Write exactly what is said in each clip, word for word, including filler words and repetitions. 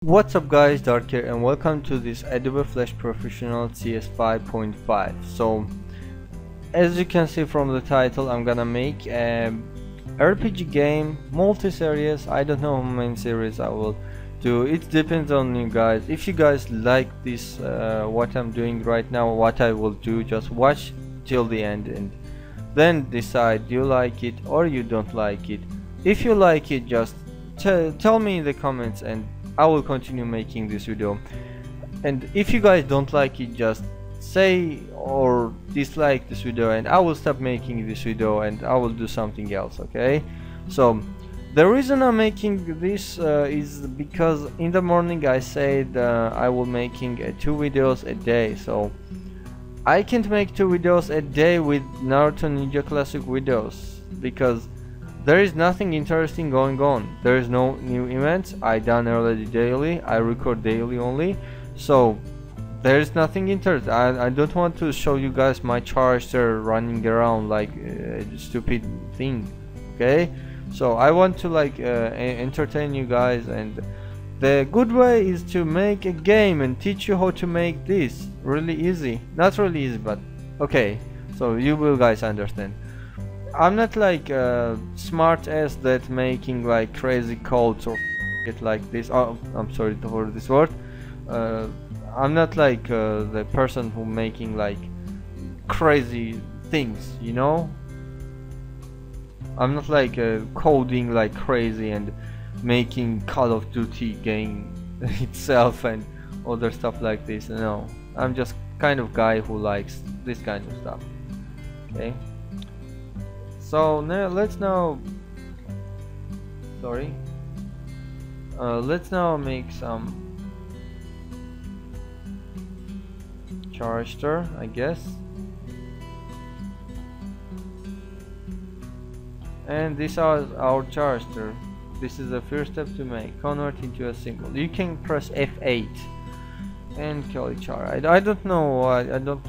What's up guys, Dark here and welcome to this Adobe Flash Professional C S five point five. So as you can see from the title, I'm gonna make a R P G game, multi-series. I don't know how many series I will do, it depends on you guys. If you guys like this uh, what I'm doing right now, what I will do, just watch till the end and then decide you like it or you don't like it. If you like it, just tell me in the comments and I will continue making this video. And if you guys don't like it, just say or dislike this video and I will stop making this video and I will do something else, okay? So the reason I'm making this uh, is because in the morning I said uh, I will making uh, two videos a day, so I can't make two videos a day with Naruto Ninja Classic videos because there is nothing interesting going on. There is no new events. I done already daily. I record daily only. So there is nothing interesting. I, I don't want to show you guys my character running around like a stupid thing. Okay? So I want to like uh, entertain you guys, and the good way is to make a game and teach you how to make this really easy. Not really easy, but okay, so you will guys understand. I'm not like uh, smart ass that making like crazy codes or shit like this. Oh, I'm sorry for this word. uh, I'm not like uh, the person who making like crazy things, you know. I'm not like uh, coding like crazy and making Call of Duty game itself and other stuff like this. No, I'm just kind of guy who likes this kind of stuff. Okay, so now let's now sorry uh, let's now make some character, I guess, and this is our character. This is the first step to make, convert into a single. You can press F eight and kill each other. I, I don't know, I, I don't...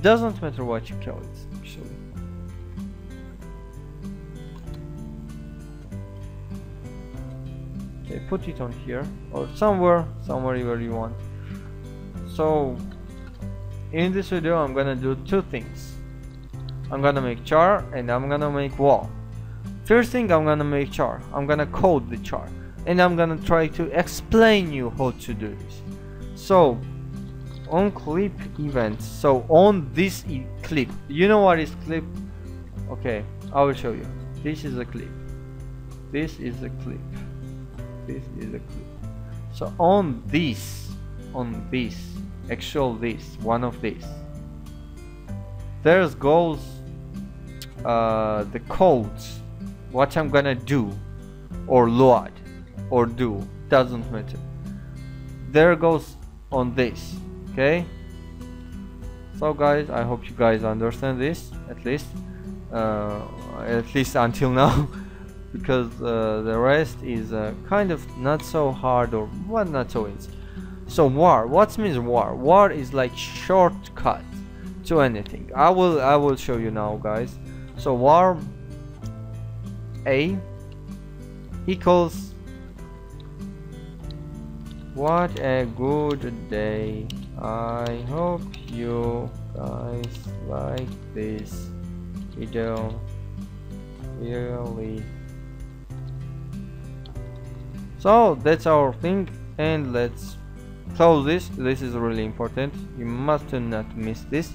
doesn't matter what you kill it, actually. Okay, put it on here or somewhere, somewhere where you want. So, in this video I'm gonna do two things. I'm gonna make char and I'm gonna make wall. First thing, I'm gonna make char, I'm gonna code the char and I'm gonna try to explain you how to do this. So on clip events, so on this e clip, you know what is clip? Okay, I will show you. This is a clip, this is a clip, this is a clip. So on this, on this, actual this, one of these, there goes uh, the codes. What I'm gonna do or load or do, doesn't matter. There goes on this. Okay, so guys, I hope you guys understand this, at least uh, at least until now because uh, the rest is uh, kind of not so hard or what, not so easy. So war, what means war? War is like shortcut to anything. I will I will show you now guys. So war A equals, what a good day, I hope you guys like this video really. So that's our thing, and let's close this. This is really important, you must not miss this.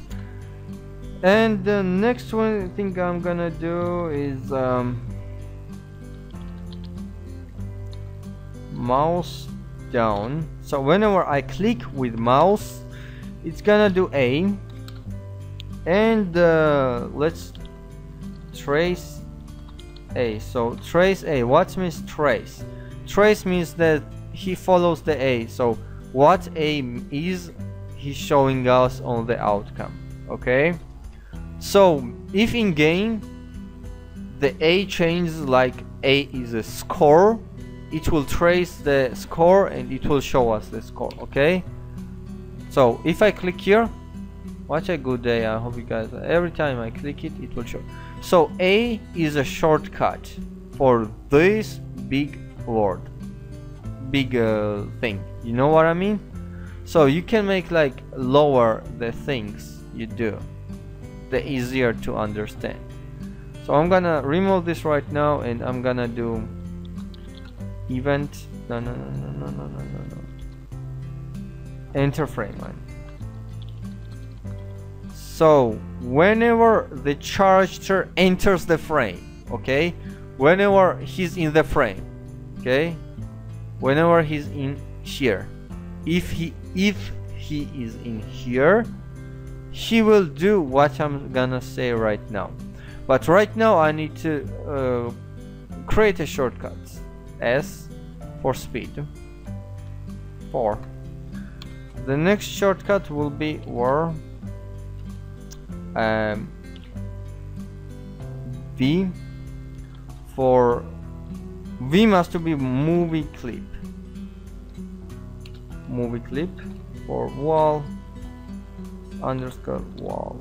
And the next one thing I'm gonna do is um, mouse down. So whenever I click with mouse, it's gonna do A, and uh, let's trace A. So trace A, what means trace? Trace means that he follows the A. So what A is, he's showing us on the outcome. Okay, so if in game the A changes, like A is a score, it will trace the score and it will show us the score. Okay, so if I click here, Watch a good day. I hope you guys, every time I click it, it will show. So A is a shortcut for this big word, big uh, thing, you know what I mean? So you can make like lower the things you do, the easier to understand. So I'm gonna remove this right now and I'm gonna do event, no no no no no no no no enter frame line. So whenever the character enters the frame, okay, whenever he's in the frame, okay, whenever he's in here, if he if he is in here, he will do what I'm gonna say right now. But right now I need to uh, create a shortcut, S for speed. Four. The next shortcut will be war. Um, V for V must be movie clip. Movie clip for wall underscore wall.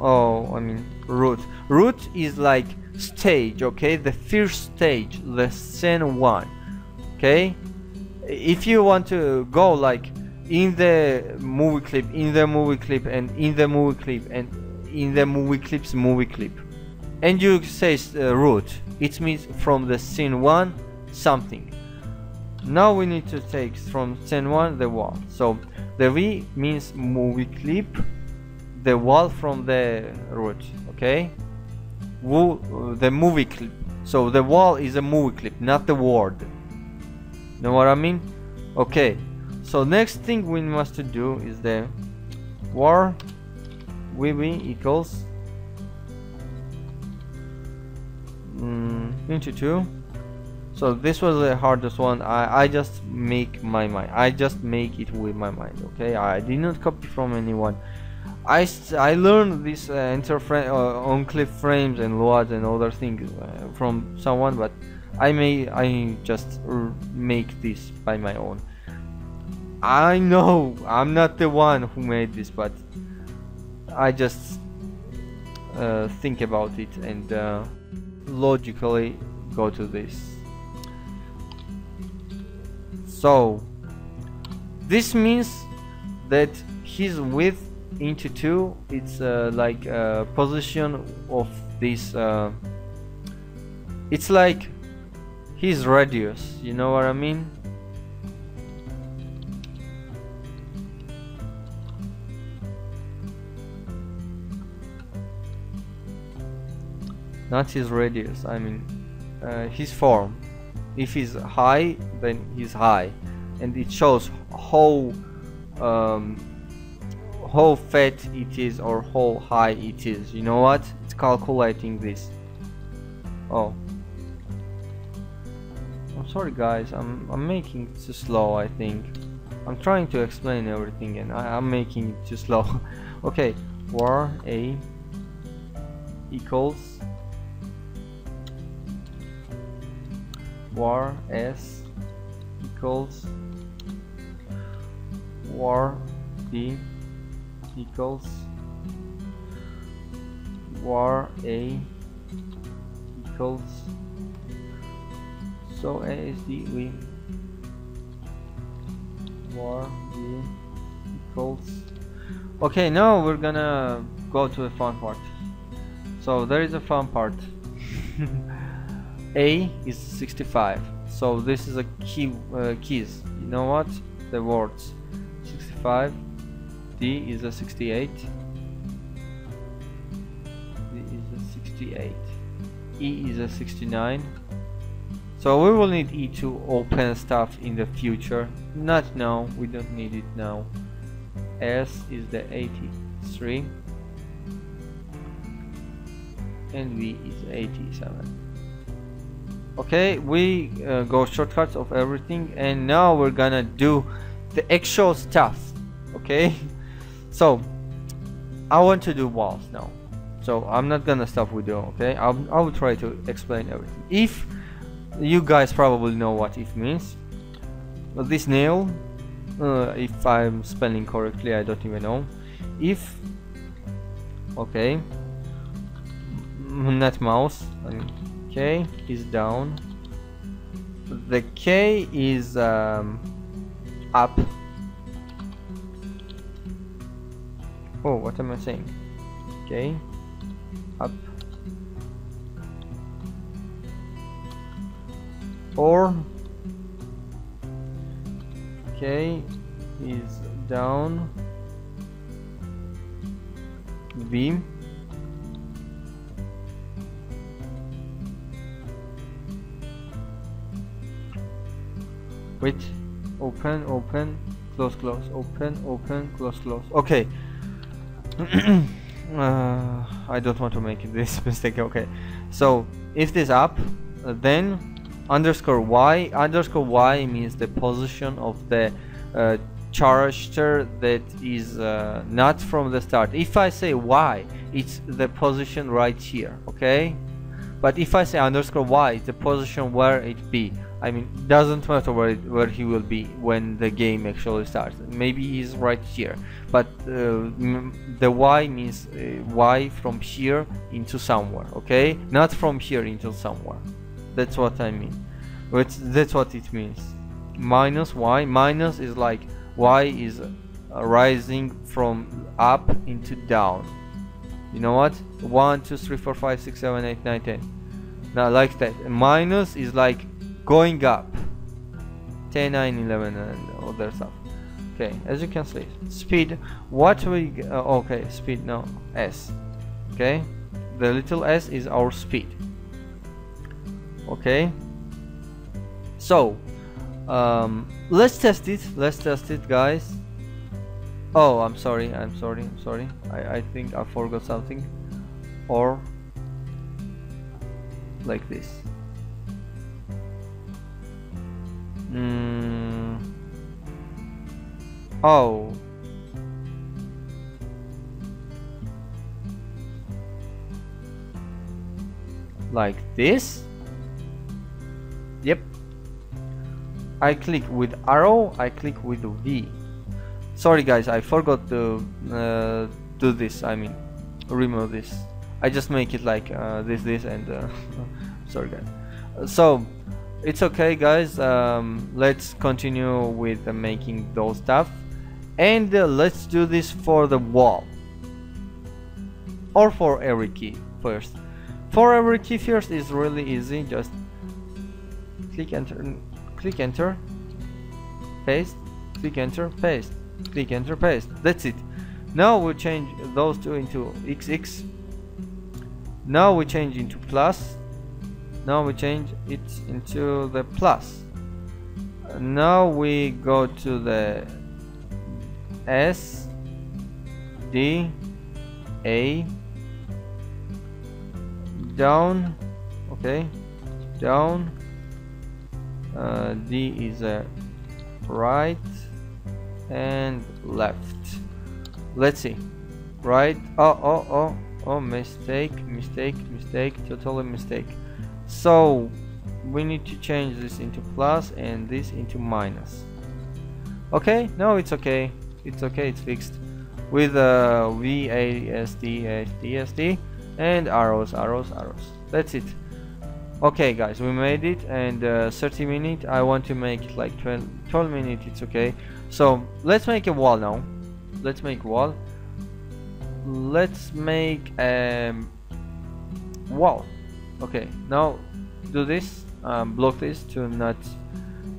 Oh, I mean root. Root is like stage, okay? The first stage, the scene one, okay? If you want to go like in the movie clip, in the movie clip, and in the movie clip, and in the movie clip's movie clip, and you say uh, root, it means from the scene one something. Now we need to take from scene one the wall. So the V means movie clip, the wall from the root, okay? Woo, the movie clip. So the wall is a movie clip, not the word. Know what I mean? Okay. So next thing we must do is the var vb equals mm, into two. So this was the hardest one. I, I just make my mind. I just make it with my mind. Okay, I did not copy from anyone. I, I learned this uh, enter frame, uh, on clip frames and L U As and other things uh, from someone, but I may I just make this by my own. I know I'm not the one who made this, but I just uh, think about it and uh, logically go to this. So this means that his width into two, it's uh, like a position of this uh, it's like his radius, you know what I mean? Not his radius, I mean uh, his form. If he's high, then he's high, and it shows how um, how fat it is or how high it is. You know what? It's calculating this. Oh, I'm sorry guys, I'm I'm making it too slow. I think I'm trying to explain everything, and I, I'm making it too slow. Okay, var a equals var s equals var d equals var a equals, so a is d, we var d equals. Okay, now we're gonna go to the fun part. So there is a fun part. A is sixty-five, so this is a key uh, keys, you know what, the words sixty-five. D is a sixty-eight, D is a sixty-eight, E is a sixty-nine. So we will need E to open stuff in the future, not now, we don't need it now. S is the eighty-three and V is eighty-seven. Okay, we uh, go shortcuts of everything, and now we're gonna do the actual stuff. Okay, so I want to do walls now, so I'm not gonna stop with you. Okay, I'll, I will try to explain everything. If you guys probably know what if means, but this nail, uh, if I'm spelling correctly, I don't even know. If Okay. Net mouse. Okay, is down. The K is um, up. Oh, what am I saying? Okay, up. Or K is down. B. Wait, open, open, close, close, open, open, close, close. Okay. uh, I don't want to make this mistake. Okay, so if this up, uh, then underscore y underscore y means the position of the uh, character that is uh, not from the start. If I say y, it's the position right here. Okay, but if I say underscore y, it's the position where it be. I mean, doesn't matter where, it, where he will be when the game actually starts. Maybe he's right here, but uh, m the Y means uh, Y from here into somewhere, okay? Not from here into somewhere. That's what I mean. It's, that's what it means. Minus Y. Minus is like Y is uh, rising from up into down. You know what? one, two, three, four, five, six, seven, eight, nine, ten. Now, like that. Minus is like going up, ten, nine, eleven, and other stuff. Okay, as you can see, speed. What we uh, okay, speed now S. Okay, the little S is our speed. Okay, so um, let's test it. Let's test it, guys. Oh, I'm sorry. I'm sorry. I'm sorry. I I think I forgot something, or like this. Mm. Oh. Like this? Yep. I click with arrow, I click with V. Sorry guys, I forgot to uh, do this, I mean, remove this. I just make it like uh, this, this, and uh, sorry guys. So, it's okay guys, um, let's continue with uh, making those stuff, and uh, let's do this for the wall, or for every key first. For every key first is really easy, just click enter, click enter, paste, click enter, paste, click enter, paste, that's it. Now we change those two into X X, now we change into plus, now we change it into the plus, now we go to the S, D, A, down, okay, down, uh, D is a right and left. Let's see, right, oh, oh, oh, oh, mistake, mistake, mistake, totally mistake. So we need to change this into plus and this into minus. Okay, no, it's okay, it's okay, it's fixed with uh, V, A, S, D, A, D, S, D, and arrows, arrows, arrows. That's it. Okay guys, we made it, and uh, thirty minutes, I want to make it like twelve minutes, it's okay. So let's make a wall now. Let's make wall. Let's make a um, wall. Okay, now do this, um, block this to not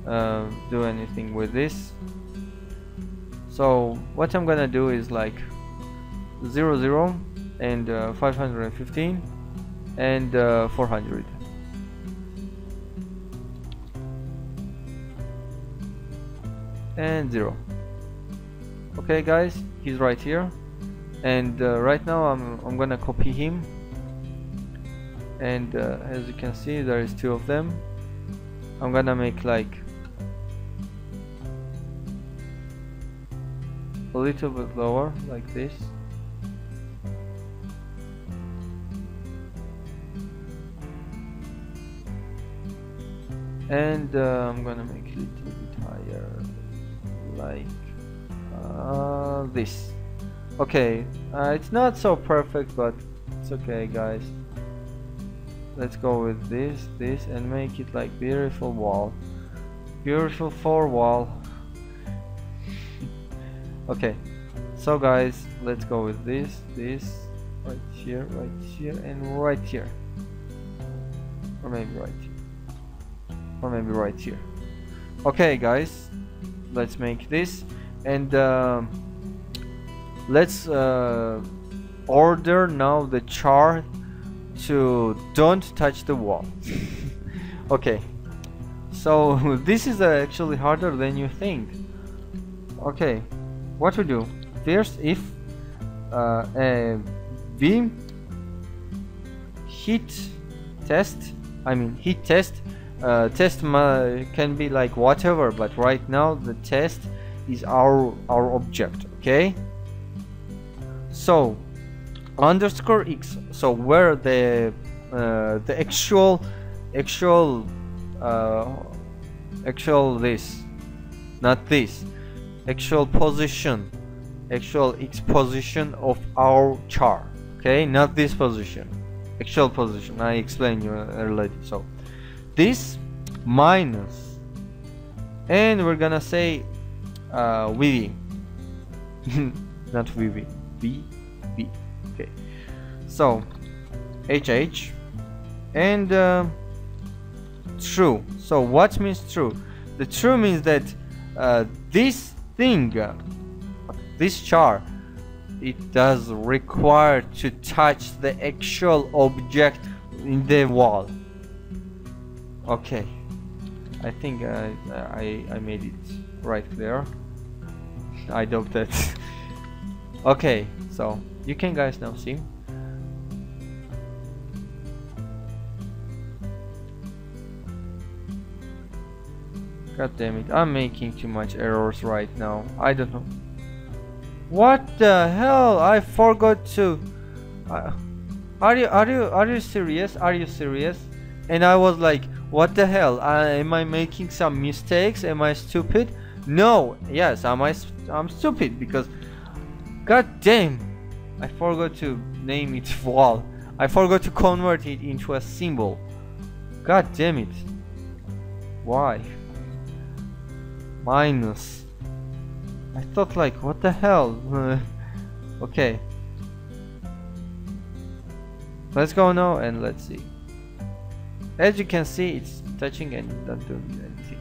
uh, do anything with this. So what I'm gonna do is like zero zero and uh, five hundred fifteen and uh, four hundred. And zero. Okay guys, he's right here, and uh, right now I'm, I'm gonna copy him. And uh, as you can see, there is two of them. I'm gonna make like a little bit lower, like this. And uh, I'm gonna make it a little bit higher, like uh, this. Okay, uh, it's not so perfect, but it's okay, guys. Let's go with this, this, and make it like beautiful wall. Beautiful four wall. Okay, so guys, let's go with this, this, right here, right here, and right here. Or maybe right here. Or maybe right here. Okay, guys, let's make this. And um, let's uh, order now the chart to don't touch the wall. Okay, so this is uh, actually harder than you think. Okay, what to do first? If uh, a beam heat test, I mean heat test, uh, test ma can be like whatever, but right now the test is our our object. Okay, so underscore x, so where the uh, the actual actual uh, actual this, not this, actual position, actual x position of our chart. Okay, not this position, actual position. I explained you already. So this minus, and we're gonna say uh, V V not V V, V V. Okay, so H H and uh, true. So what means true? The true means that uh, this thing, uh, this char, it does require to touch the actual object in the wall. Okay, I think uh, I, I made it right there. I doubt that. Okay, so you can guys now see. God damn it, I'm making too much errors right now. I don't know. What the hell? I forgot to. Uh, are you are you are you serious? Are you serious? And I was like, what the hell? I, am I making some mistakes? Am I stupid? No. Yes, am I? I'm stupid because. God damn. I forgot to name it wall. I forgot to convert it into a symbol. God damn it. Why? Minus. I thought like, what the hell? Okay. Let's go now and let's see. As you can see, it's touching and not doing anything.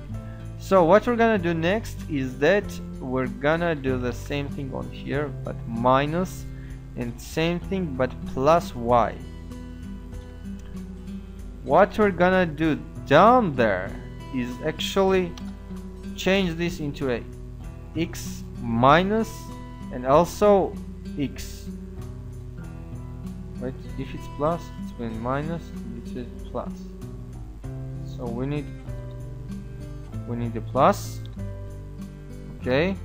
So what we're gonna do next is that we're gonna do the same thing on here, but minus. And same thing but plus y. What we're gonna do down there is actually change this into a x minus and also x. Right? If it's plus, it's been minus, if it's plus. So we need we need a plus. Okay.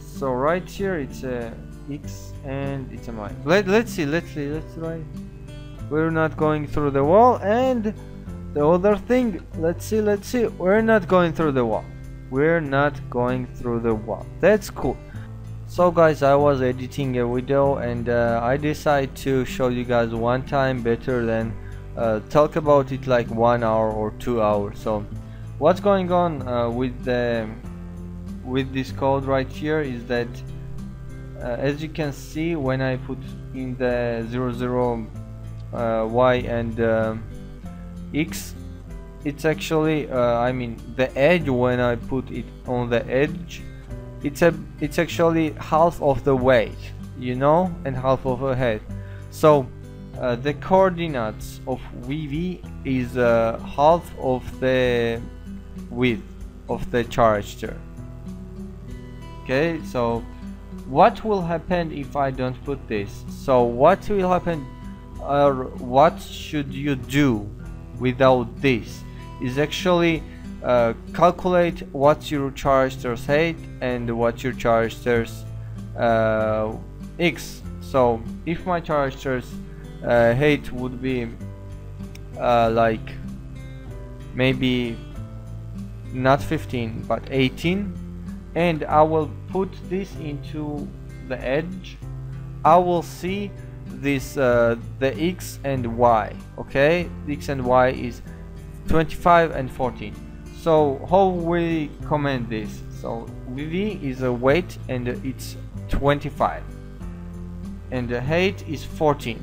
So right here it's a x and it's a minus. Let, let's see, let's see, let's try. We're not going through the wall, and the other thing, let's see, let's see, we're not going through the wall. We're not going through the wall. That's cool. So guys, I was editing a video and uh, I decided to show you guys one time better than uh, talk about it like one hour or two hours. So what's going on uh, with the with this code right here is that Uh, as you can see, when I put in the zero zero uh, y and uh, x, it's actually uh, I mean the edge, when I put it on the edge, it's a it's actually half of the weight, you know, and half of a head. So uh, the coordinates of V V is uh, half of the width of the character. Okay, so what will happen if I don't put this? So what will happen, or what should you do without this, is actually uh, calculate what your character's height and what your character's uh, x. So if my character's uh, height would be uh, like maybe not fifteen but eighteen, and I will put this into the edge, I will see this uh, the X and Y. Okay, X and Y is twenty-five and fourteen. So how we comment this? So V is a weight and it's twenty-five, and the height is fourteen.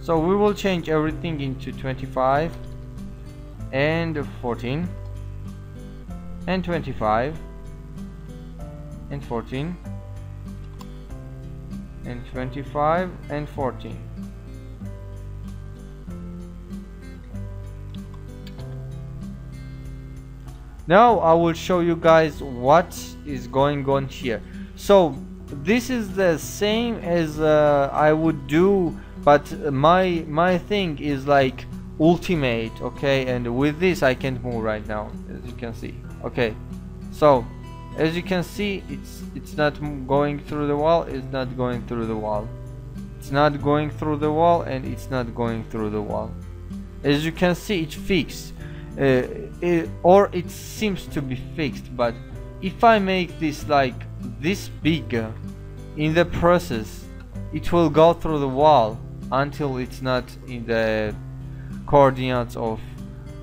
So we will change everything into twenty-five and fourteen and twenty-five and fourteen and twenty-five and fourteen. Now I will show you guys what is going on here. So this is the same as uh, I would do, but my my thing is like ultimate, okay, and with this I can't move right now, as you can see. Okay, so as you can see, it's it's not going through the wall, it's not going through the wall, it's not going through the wall, and it's not going through the wall. As you can see, it's fixed. Uh, it, or it seems to be fixed, but if I make this like this bigger, in the process it will go through the wall until it's not in the coordinates of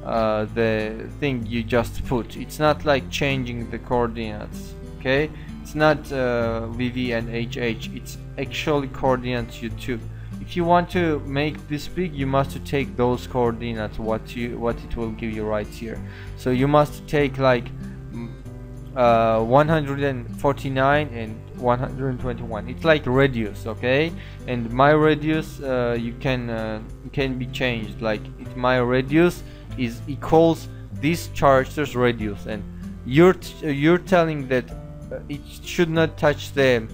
uh, the thing you just put. It's not like changing the coordinates, okay? It's not uh, V V and H H, it's actually coordinates you took. If you want to make this big, you must take those coordinates what you what it will give you right here. So you must take like uh, one hundred forty-nine and one hundred twenty-one. It's like radius, okay? And my radius uh, you can uh, can be changed. Like if my radius is equals this character's radius, and you're t you're telling that it should not touch the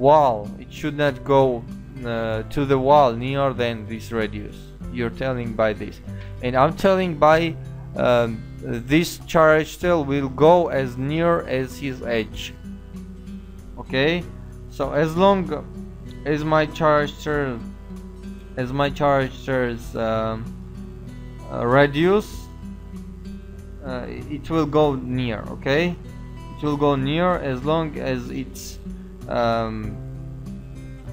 wall. It should not go Uh, to the wall nearer than this radius. You're telling by this, and I'm telling by um, this character will go as near as his edge. Okay, so as long as my character as my character's um, uh, radius, uh, it will go near. Okay, it will go near as long as it's um,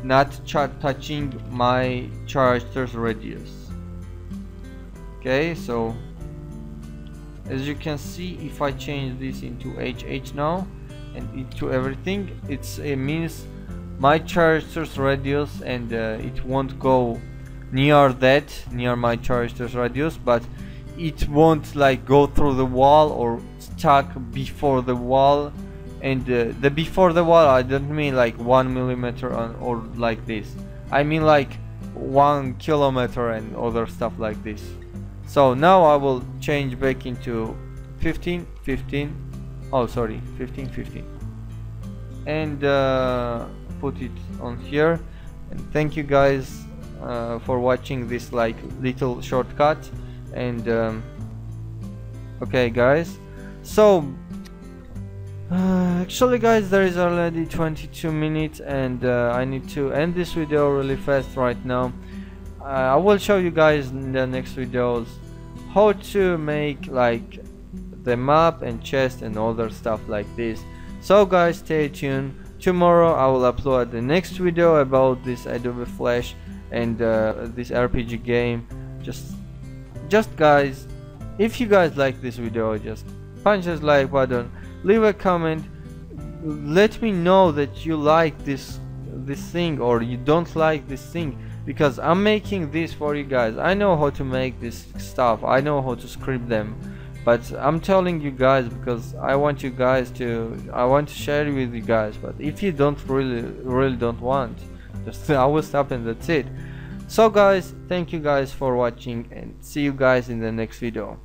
not touching my character's radius. Okay, so as you can see, if I change this into H H now and into everything, it's, it means my character's radius, and uh, it won't go near that, near my character's radius, but it won't like go through the wall or stuck before the wall. And uh, the before the wall, I don't mean like one millimeter on, or like this. I mean like one kilometer and other stuff like this. So now I will change back into fifteen, fifteen. Oh, sorry, fifteen, fifteen. And uh, put it on here. And thank you guys uh, for watching this like little shortcut. And um, okay, guys. So. Uh, actually guys, there is already twenty-two minutes, and uh, I need to end this video really fast right now. uh, I will show you guys in the next videos how to make like the map and chest and other stuff like this. So guys, stay tuned. Tomorrow I will upload the next video about this Adobe Flash and uh, this R P G game. Just just guys, if you guys like this video, just punch this like button, leave a comment, let me know that you like this this thing or you don't like this thing, because I'm making this for you guys. I know how to make this stuff, I know how to script them, but I'm telling you guys because I want you guys to, I want to share with you guys. But if you don't really really don't want, just I will stop and that's it. So guys, thank you guys for watching, and see you guys in the next video.